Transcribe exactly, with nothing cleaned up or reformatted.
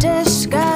disguise.